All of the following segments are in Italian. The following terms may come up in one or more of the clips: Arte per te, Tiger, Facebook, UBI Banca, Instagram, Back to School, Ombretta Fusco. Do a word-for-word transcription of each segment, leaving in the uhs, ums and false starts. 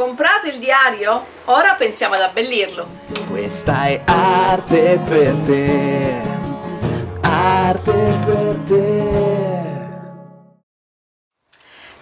Comprato il diario? Ora pensiamo ad abbellirlo. Questa è arte per te, arte per te.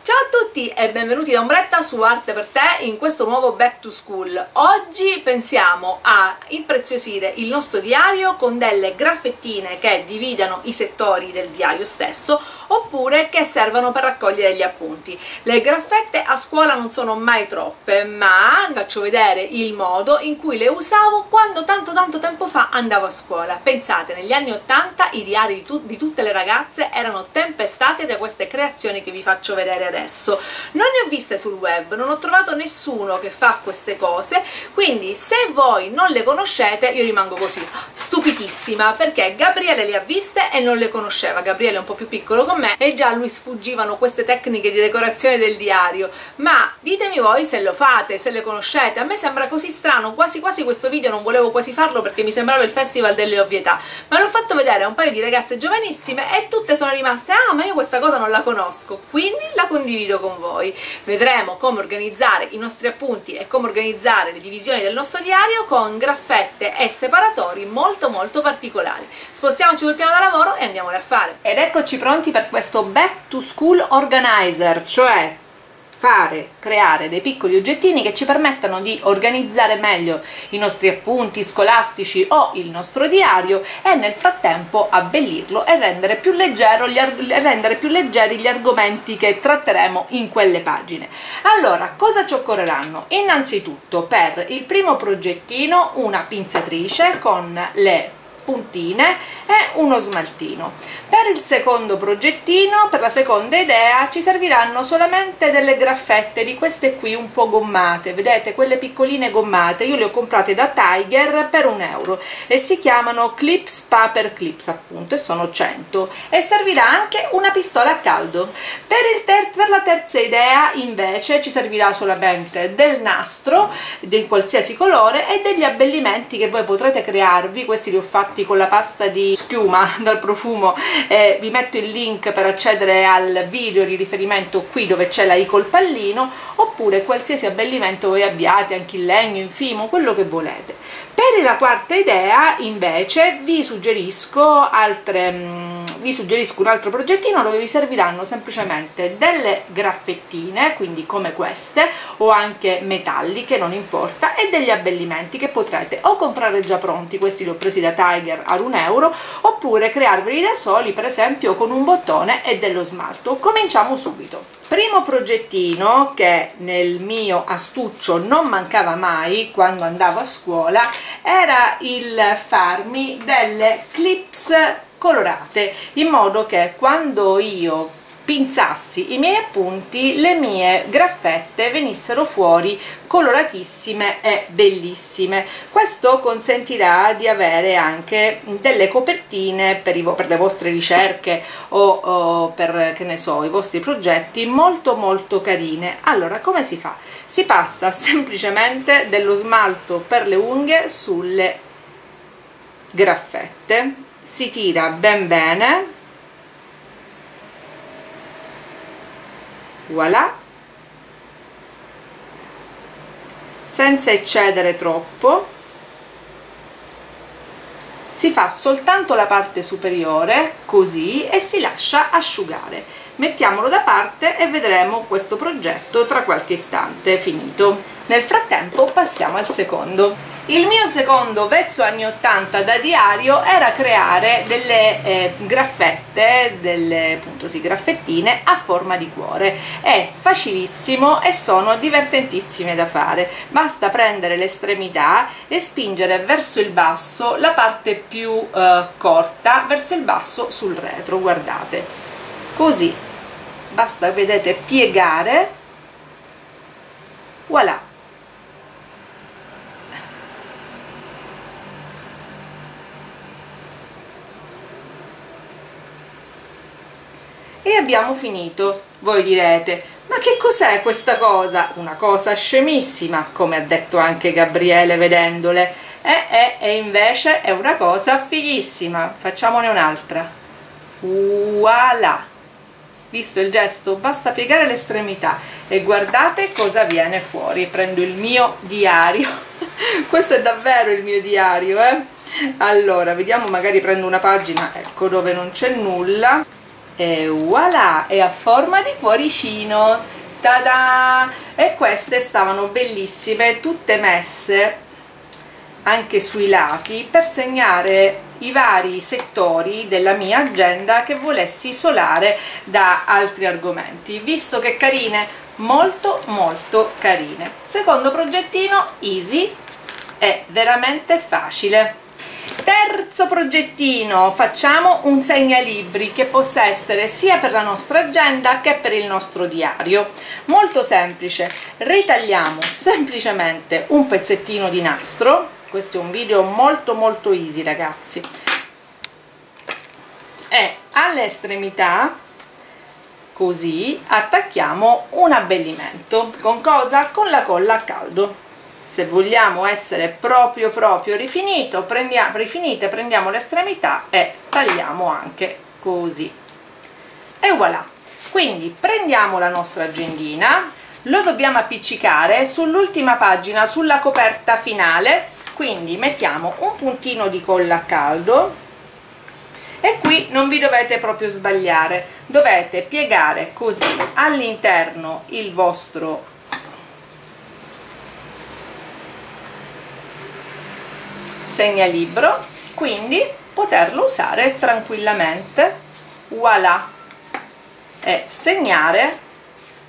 Ciao a tutti e benvenuti da Ombretta su Arte per te in questo nuovo Back to School. Oggi pensiamo a impreziosire il nostro diario con delle graffettine che dividano i settori del diario stesso oppure che servano per raccogliere gli appunti. Le graffette a scuola non sono mai troppe, ma vi faccio vedere il modo in cui le usavo quando tanto tanto tempo fa andavo a scuola. Pensate, negli anni ottanta i diari di, tu di tutte le ragazze erano tempestati da queste creazioni che vi faccio vedere adesso. Non ne ho viste sul web, non ho trovato nessuno che fa queste cose, quindi se voi non le conoscete io rimango così stupidissima, perché Gabriele le ha viste e non le conosceva. Gabriele è un po' più piccolo con me e già a lui sfuggivano queste tecniche di decorazione del diario, ma ditemi voi se lo fate, se le conoscete. A me sembra così strano, quasi quasi questo video non volevo quasi farlo perché mi sembrava il festival delle ovvietà, ma l'ho fatto vedere a un paio di ragazze giovanissime e tutte sono rimaste ah ma io questa cosa non la conosco, quindi la condivido con voi. Vedremo come organizzare i nostri appunti e come organizzare le divisioni del nostro diario con graffette e separatori molto molto particolari. Spostiamoci sul piano da lavoro e andiamole a fare. Ed eccoci pronti per questo Back to School Organizer, cioè fare, creare dei piccoli oggettini che ci permettano di organizzare meglio i nostri appunti scolastici o il nostro diario e nel frattempo abbellirlo e rendere più, leggero gli rendere più leggeri gli argomenti che tratteremo in quelle pagine. Allora, cosa ci occorreranno? Innanzitutto, per il primo progettino, una pinzatrice con le puntine e uno smaltino. Per il secondo progettino, per la seconda idea, ci serviranno solamente delle graffette di queste qui un po' gommate, vedete quelle piccoline gommate, io le ho comprate da Tiger per un euro e si chiamano clips paper clips appunto e sono cento, e servirà anche una pistola a caldo. Per, il ter per la terza idea invece ci servirà solamente del nastro di qualsiasi colore e degli abbellimenti che voi potrete crearvi, questi li ho fatti con la pasta di schiuma dal profumo, eh, vi metto il link per accedere al video di riferimento qui dove c'è la i col pallino, oppure qualsiasi abbellimento voi abbiate, anche in legno, in fimo, quello che volete. Per la quarta idea invece vi suggerisco altre mh, vi suggerisco un altro progettino dove vi serviranno semplicemente delle graffettine, quindi come queste o anche metalliche, non importa, e degli abbellimenti che potrete o comprare già pronti, questi li ho presi da Tiger ad un euro, oppure crearveli da soli, per esempio con un bottone e dello smalto. Cominciamo subito. Primo progettino che nel mio astuccio non mancava mai quando andavo a scuola era il farmi delle clips colorate, in modo che quando io pinzassi i miei appunti le mie graffette venissero fuori coloratissime e bellissime. Questo consentirà di avere anche delle copertine per, i, per le vostre ricerche o, o per, che ne so, i vostri progetti molto molto carine. Allora, come si fa? Si passa semplicemente dello smalto per le unghie sulle graffette, si tira ben bene, voilà, senza eccedere troppo, si fa soltanto la parte superiore così e si lascia asciugare. Mettiamolo da parte e vedremo questo progetto tra qualche istante finito. Nel frattempo passiamo al secondo. Il mio secondo vezzo anni ottanta da diario era creare delle eh, graffette, delle appunto sì, graffettine a forma di cuore. È facilissimo e sono divertentissime da fare. Basta prendere l'estremità e spingere verso il basso la parte più eh, corta, verso il basso sul retro, guardate. Così, basta, vedete, piegare, voilà. E abbiamo finito. Voi direte, ma che cos'è questa cosa? Una cosa scemissima, come ha detto anche Gabriele vedendole, e, e, e invece è una cosa fighissima. Facciamone un'altra, voilà. Visto il gesto, basta piegare l'estremità e guardate cosa viene fuori. Prendo il mio diario. Questo è davvero il mio diario, eh? Allora, vediamo, magari prendo una pagina, ecco, dove non c'è nulla. E voilà, è a forma di cuoricino. Ta-da! E queste stavano bellissime, tutte messe anche sui lati per segnare i vari settori della mia agenda che volessi isolare da altri argomenti. Visto che carine, molto molto carine. Secondo progettino easy, è veramente facile. Terzo progettino, facciamo un segnalibri che possa essere sia per la nostra agenda che per il nostro diario. Molto semplice, ritagliamo semplicemente un pezzettino di nastro. Questo è un video molto molto easy, ragazzi, e all'estremità così attacchiamo un abbellimento. Con cosa? Con la colla a caldo. Se vogliamo essere proprio proprio rifinito, prendiamo, rifinite, prendiamo l'estremità e tagliamo anche così, e voilà. Quindi prendiamo la nostra agendina, lo dobbiamo appiccicare sull'ultima pagina, sulla coperta finale. Quindi mettiamo un puntino di colla a caldo, e qui non vi dovete proprio sbagliare, dovete piegare così all'interno il vostro segnalibro, quindi poterlo usare tranquillamente. Voilà, e segnare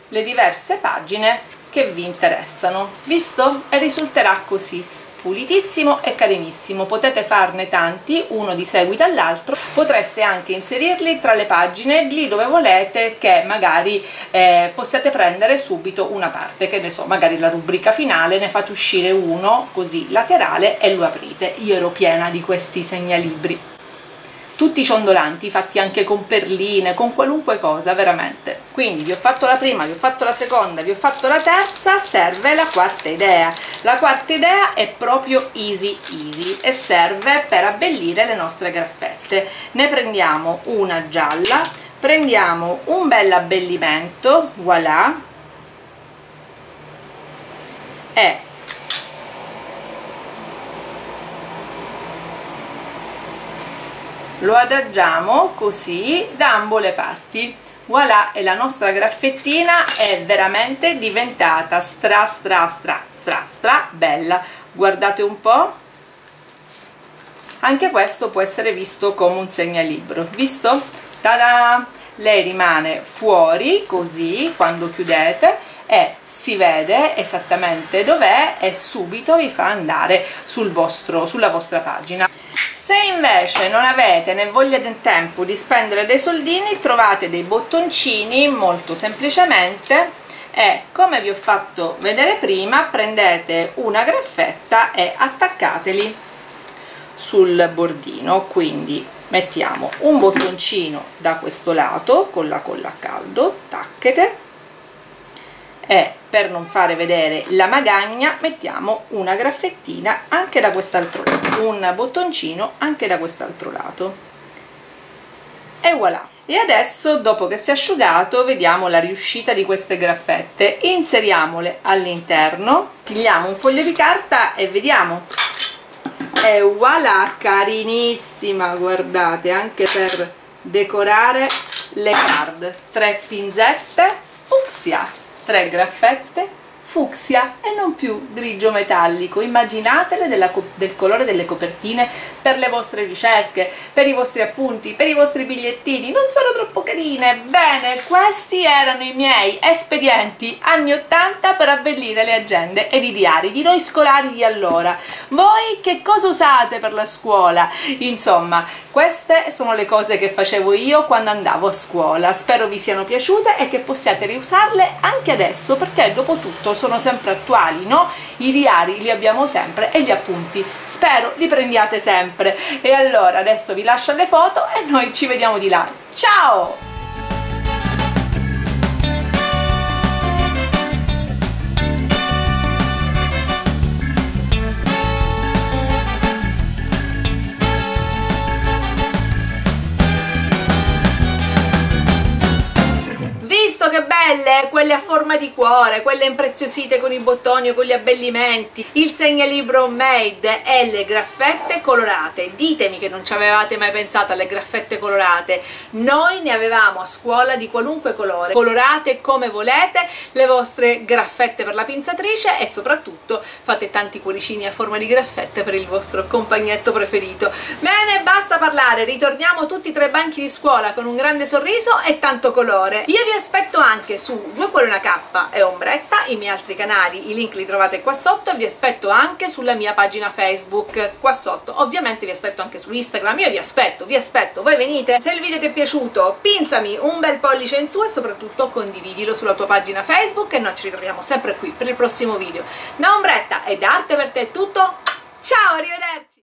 le diverse pagine che vi interessano, visto? E risulterà così pulitissimo e carinissimo. Potete farne tanti, uno di seguito all'altro. Potreste anche inserirli tra le pagine, lì dove volete che magari eh, possiate prendere subito una parte, che ne so, magari la rubrica finale, ne fate uscire uno così laterale e lo aprite. Io ero piena di questi segnalibri, tutti ciondolanti, fatti anche con perline, con qualunque cosa, veramente. Quindi vi ho fatto la prima, vi ho fatto la seconda, vi ho fatto la terza, serve la quarta idea. La quarta idea è proprio easy easy e serve per abbellire le nostre graffette. Ne prendiamo una gialla, prendiamo un bel abbellimento, voilà, e lo adagiamo così da ambo le parti. Voilà, e la nostra graffettina è veramente diventata stra stra stra stra stra bella. Guardate un po', anche questo può essere visto come un segnalibro, visto? Ta-da! Lei rimane fuori così quando chiudete e si vede esattamente dov'è, e subito vi fa andare sul vostro, sulla vostra pagina. Se invece non avete né voglia né tempo di spendere dei soldini, trovate dei bottoncini molto semplicemente, e come vi ho fatto vedere prima, prendete una graffetta e attaccateli sul bordino. Quindi mettiamo un bottoncino da questo lato con la colla a caldo, tacchete, e per non fare vedere la magagna mettiamo una graffettina anche da quest'altro lato, un bottoncino anche da quest'altro lato, e voilà. E adesso, dopo che si è asciugato, vediamo la riuscita di queste graffette. Inseriamole all'interno, pigliamo un foglio di carta e vediamo, e voilà, carinissima. Guardate, anche per decorare le card, tre pinzette fucsia, tre graffette fucsia e non più grigio metallico. Immaginatele della, del colore delle copertine per le vostre ricerche, per i vostri appunti, per i vostri bigliettini. Non sono troppo carine? Bene, questi erano i miei espedienti anni ottanta per abbellire le agende ed i diari di noi scolari di allora. Voi che cosa usate per la scuola? Insomma, queste sono le cose che facevo io quando andavo a scuola. Spero vi siano piaciute e che possiate riusarle anche adesso, perché dopo tutto sono sempre attuali, no? I diari li abbiamo sempre, e gli appunti spero li prendiate sempre. E allora adesso vi lascio le foto e noi ci vediamo di là. Ciao! quelle a forma di cuore, quelle impreziosite con i bottoni o con gli abbellimenti, il segnalibro homemade e le graffette colorate. Ditemi che non ci avevate mai pensato alle graffette colorate, noi ne avevamo a scuola di qualunque colore. Colorate come volete le vostre graffette per la pinzatrice e soprattutto fate tanti cuoricini a forma di graffette per il vostro compagnetto preferito. Bene, basta parlare, ritorniamo tutti tra i banchi di scuola con un grande sorriso e tanto colore. Io vi aspetto anche su Due Cuori Una K e Ombretta, i miei altri canali, i link li trovate qua sotto, e vi aspetto anche sulla mia pagina Facebook qua sotto. Ovviamente vi aspetto anche su Instagram, io vi aspetto, vi aspetto, voi venite. Se il video ti è piaciuto pinzami un bel pollice in su e soprattutto condividilo sulla tua pagina Facebook e noi ci ritroviamo sempre qui per il prossimo video. Da Ombretta e da Arte per te è tutto, ciao, arrivederci!